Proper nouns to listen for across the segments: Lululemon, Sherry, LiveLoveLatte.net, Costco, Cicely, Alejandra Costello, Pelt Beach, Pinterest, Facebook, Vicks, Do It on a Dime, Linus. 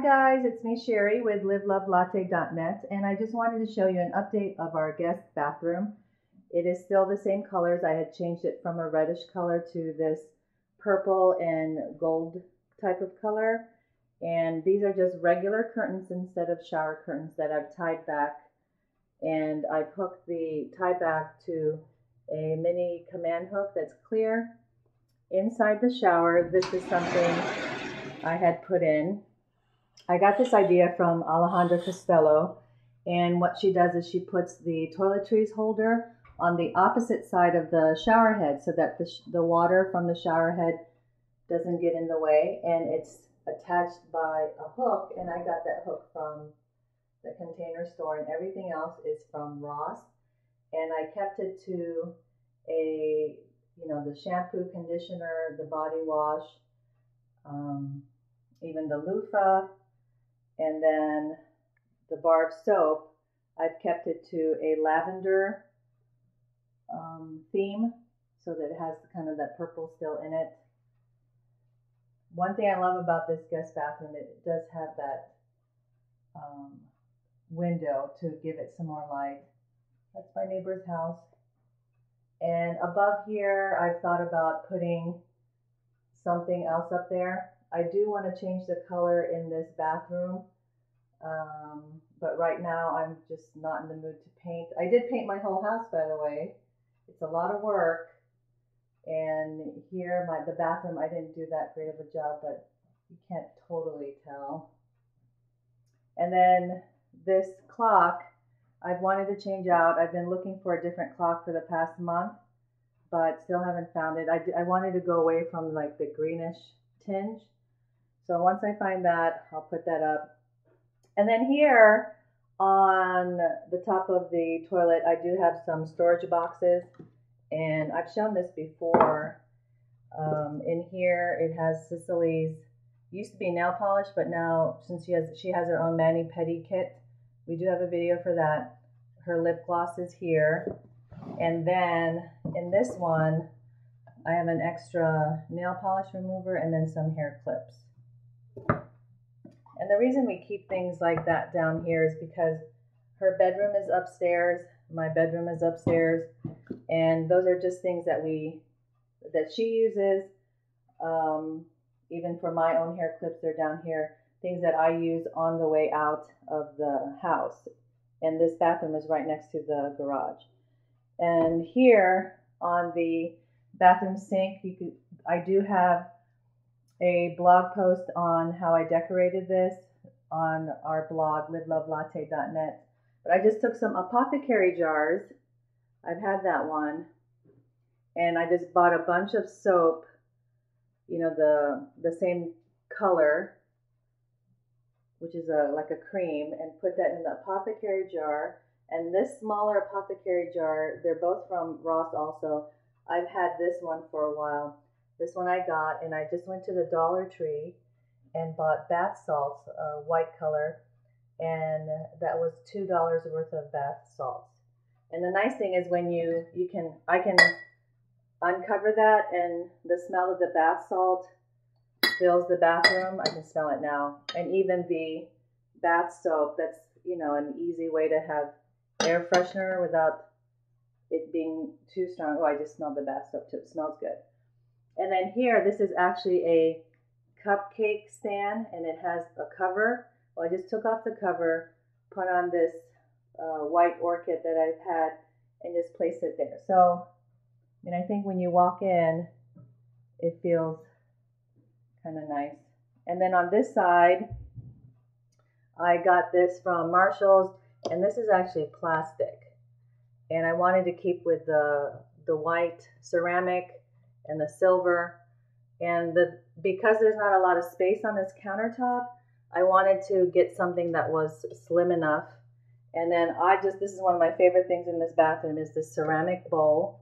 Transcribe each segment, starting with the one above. Hi guys, it's me Sherry with LiveLoveLatte.net, and I just wanted to show you an update of our guest bathroom. It is still the same colors. I had changed it from a reddish color to this purple and gold type of color, and these are just regular curtains instead of shower curtains that I've tied back, and I've hooked the tie back to a mini command hook that's clear. Inside the shower, this is something I had put in. I got this idea from Alejandra Costello, and what she does is she puts the toiletries holder on the opposite side of the shower head so that the water from the shower head doesn't get in the way, and it's attached by a hook, and I got that hook from the Container Store, and everything else is from Ross, and I kept it to the shampoo, conditioner, the body wash, even the loofah, and then the bar of soap. I've kept it to a lavender theme so that it has kind of that purple still in it. One thing I love about this guest bathroom, it does have that window to give it some more light. That's my neighbor's house. And above here, I've thought about putting something else up there. I do want to change the color in this bathroom, but right now I'm just not in the mood to paint. I did paint my whole house, by the way. It's a lot of work, and here the bathroom, I didn't do that great of a job, but you can't totally tell. And then this clock, I've wanted to change out. I've been looking for a different clock for the past month, but still haven't found it. I wanted to go away from like the greenish tinge. So once I find that, I'll put that up. And then here on the top of the toilet, I do have some storage boxes, and I've shown this before. In here, it has Cicely's, used to be nail polish, but now since she has her own mani-pedi kit, we do have a video for that. Her lip gloss is here. And then in this one, I have an extra nail polish remover and then some hair clips. And the reason we keep things like that down here is because her bedroom is upstairs, my bedroom is upstairs, and those are just things that she uses. Even for my own hair clips, they're down here, things that I use on the way out of the house. And this bathroom is right next to the garage. And here on the bathroom sink, I do have a blog post on how I decorated this on our blog, livelovelatte.net. But I just took some apothecary jars. I've had that one. And I just bought a bunch of soap, the same color, which is like a cream, and put that in the apothecary jar. And this smaller apothecary jar, they're both from Ross also. I've had this one for a while. This one I got, and I just went to the Dollar Tree and bought bath salts, white color, and that was $2 worth of bath salts. And the nice thing is when I can uncover that, and the smell of the bath salt fills the bathroom. I can smell it now. And even the bath soap, that's an easy way to have air freshener without it being too strong. Oh, I just smelled the bath soap too. It smells good. And then here, this is actually a cupcake stand, and it has a cover. Well, I just took off the cover, put on this white orchid that I've had, and just placed it there. So, I think when you walk in, it feels kind of nice. And then on this side, I got this from Marshall's, and this is actually plastic. And I wanted to keep with the white ceramic and the silver. And because there's not a lot of space on this countertop, I wanted to get something that was slim enough. And then this is one of my favorite things in this bathroom, is this ceramic bowl,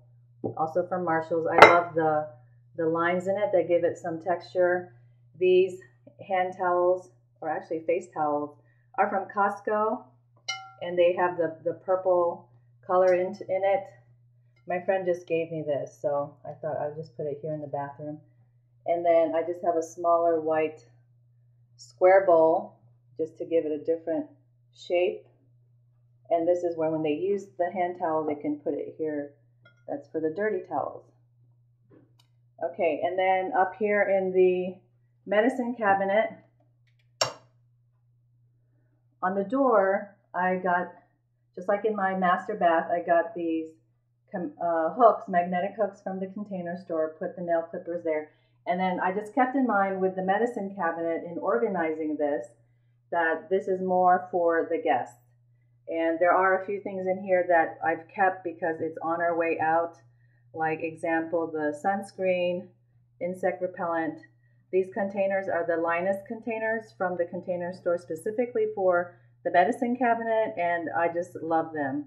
also from Marshall's. I love the lines in it that give it some texture. These hand towels, or actually face towels, are from Costco, and they have the purple color in it. My friend just gave me this, so I thought I would just put it here in the bathroom. And then I just have a smaller white square bowl just to give it a different shape. And this is where when they use the hand towel, they can put it here. That's for the dirty towels. Okay, and then up here in the medicine cabinet, on the door, I got, just like in my master bath, I got these hooks, magnetic hooks from the Container Store, put the nail clippers there. And then I just kept in mind with the medicine cabinet in organizing this, that this is more for the guests. And there are a few things in here that I've kept because it's on our way out. Like example, the sunscreen, insect repellent. These containers are the Linus containers from the Container Store specifically for the medicine cabinet, and I just love them.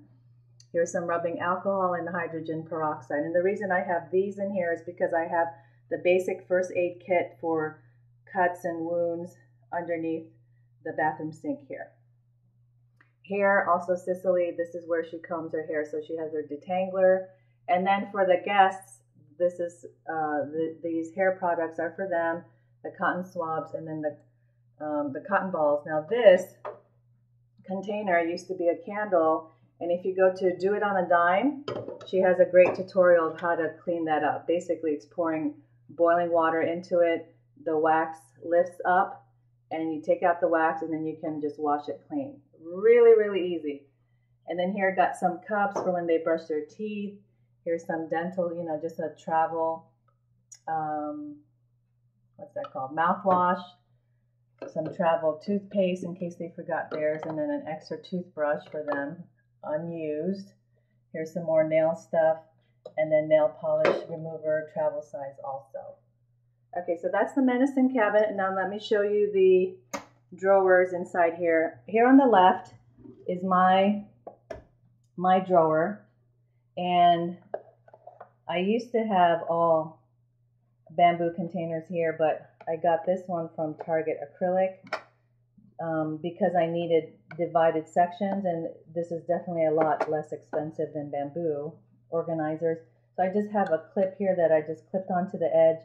Here's some rubbing alcohol and hydrogen peroxide. And the reason I have these in here is because I have the basic first aid kit for cuts and wounds underneath the bathroom sink here. Here, also Cicely, this is where she combs her hair, so she has her detangler. And then for the guests, this is these hair products are for them, the cotton swabs and then the cotton balls. Now this container used to be a candle, and if you go to Do It on a Dime, she has a great tutorial of how to clean that up. Basically, it's pouring boiling water into it, the wax lifts up, and you take out the wax, and then you can just wash it clean. Really, really easy. And then here I got some cups for when they brush their teeth. Here's some dental, you know, just a travel, what's that called, mouthwash. Some travel toothpaste in case they forgot theirs, and then an extra toothbrush for them, unused. Here's some more nail stuff, and then nail polish remover, travel size also. Okay, so that's the medicine cabinet. Now let me show you the drawers inside here. Here on the left is my drawer, and I used to have all bamboo containers here, but I got this one from Target acrylic because I needed divided sections, and this is definitely a lot less expensive than bamboo organizers. So I just have a clip here that I just clipped onto the edge,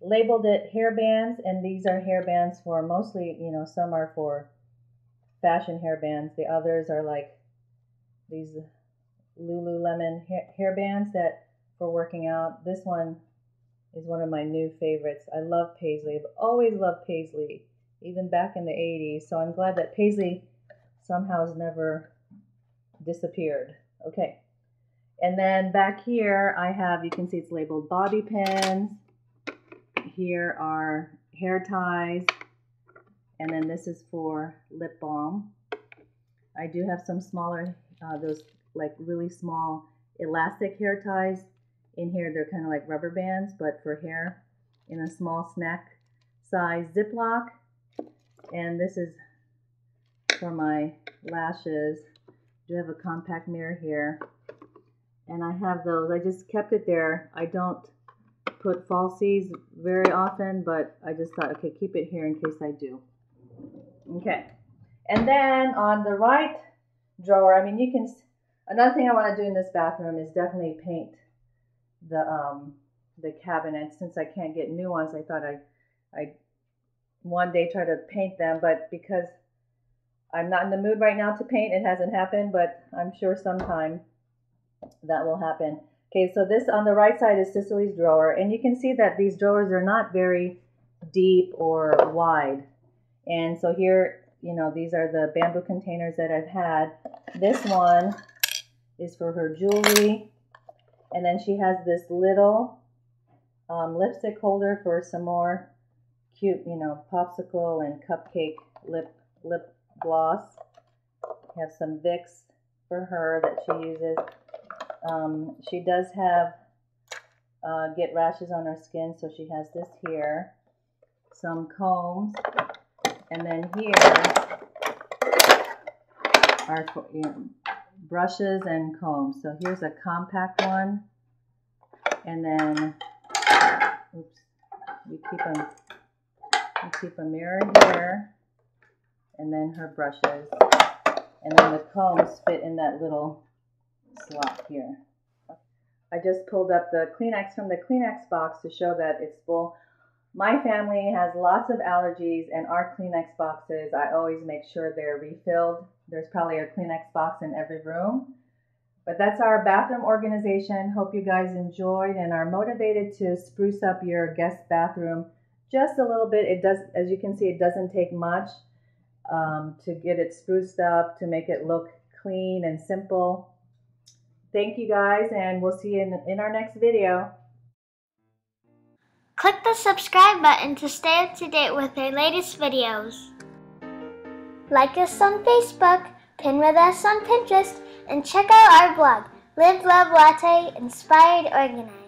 labeled it hairbands, and these are hairbands for mostly, you know, some are for fashion hairbands. The others are like these Lululemon hairbands that for working out. This one is one of my new favorites. I love paisley. I've always loved paisley, even back in the 80s. So I'm glad that paisley somehow has never disappeared. Okay. And then back here I have, you can see it's labeled bobby pins. Here are hair ties. And then this is for lip balm. I do have some smaller, those like really small elastic hair ties. In here, they're kind of like rubber bands, but for hair, in a small snack size Ziploc. And this is for my lashes. I do have a compact mirror here. And I have those. I just kept it there. I don't put falsies very often, but I just thought, okay, keep it here in case I do. Okay. And then on the right drawer, I mean, you can... Another thing I want to do in this bathroom is definitely paint the cabinets. Since I can't get new ones, I thought I one day try to paint them, but because I'm not in the mood right now to paint, it hasn't happened, but I'm sure sometime that will happen. Okay, so this on the right side is Cicely's drawer, and you can see that these drawers are not very deep or wide. And so here, you know, these are the bamboo containers that I've had. This one is for her jewelry. And then she has this little lipstick holder for some more cute, you know, popsicle and cupcake lip gloss. I have some Vicks for her that she uses. She does have get rashes on her skin, so she has this here. Some combs, and then here are, you know, brushes and combs. So here's a compact one, and then oops, we keep a mirror here, and then her brushes, and then the combs fit in that little slot here. I just pulled up the Kleenex from the Kleenex box to show that it's full. My family has lots of allergies, and our Kleenex boxes, I always make sure they're refilled. There's probably a Kleenex box in every room. But that's our bathroom organization. Hope you guys enjoyed and are motivated to spruce up your guest bathroom just a little bit. It does, as you can see, it doesn't take much to get it spruced up, to make it look clean and simple. Thank you guys, and we'll see you in our next video. Click the subscribe button to stay up to date with our latest videos. Like us on Facebook, pin with us on Pinterest, and check out our blog, Live Love Latte Inspired Organized.